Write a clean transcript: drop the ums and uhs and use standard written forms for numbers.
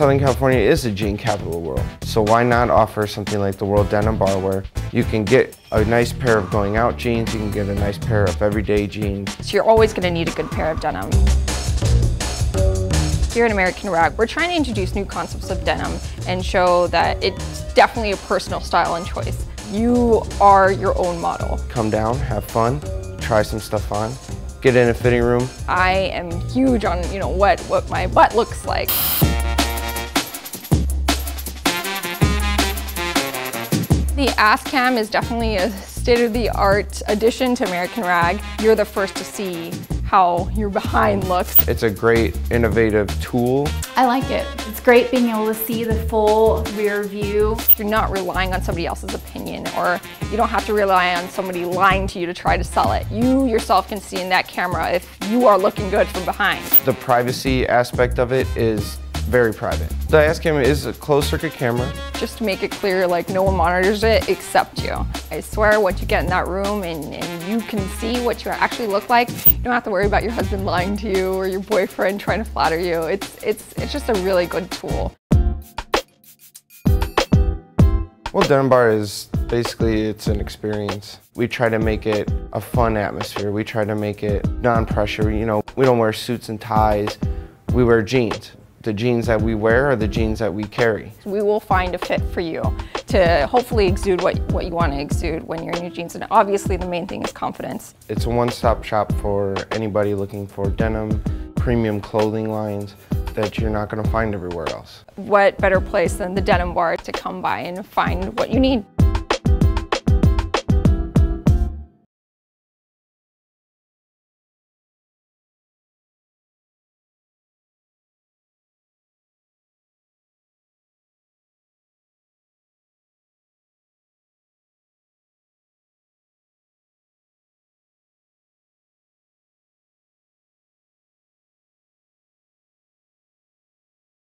Southern California is the jean capital of the world. So why not offer something like the World Denim Bar where you can get a nice pair of going out jeans, you can get a nice pair of everyday jeans. So you're always gonna need a good pair of denim. Here at American Rag, we're trying to introduce new concepts of denim and show that it's definitely a personal style and choice. You are your own model. Come down, have fun, try some stuff on, get in a fitting room. I am huge on, you know, what my butt looks like. The AskCam is definitely a state-of-the-art addition to American Rag. You're the first to see how your behind looks. It's a great innovative tool. I like it. It's great being able to see the full rear view. You're not relying on somebody else's opinion, or you don't have to rely on somebody lying to you to try to sell it. You yourself can see in that camera if you are looking good from behind. The privacy aspect of it is very private. The AskCam is a closed-circuit camera. Just to make it clear, like, no one monitors it except you. I swear, once you get in that room and you can see what you actually look like, you don't have to worry about your husband lying to you or your boyfriend trying to flatter you. It's just a really good tool. Well, Denim Bar is basically, it's an experience. We try to make it a fun atmosphere. We try to make it non-pressure. You know, we don't wear suits and ties. We wear jeans. The jeans that we wear are the jeans that we carry. We will find a fit for you to hopefully exude what you want to exude when you're in your jeans. And obviously the main thing is confidence. It's a one-stop shop for anybody looking for denim, premium clothing lines that you're not going to find everywhere else. What better place than the Denim Bar to come by and find what you need?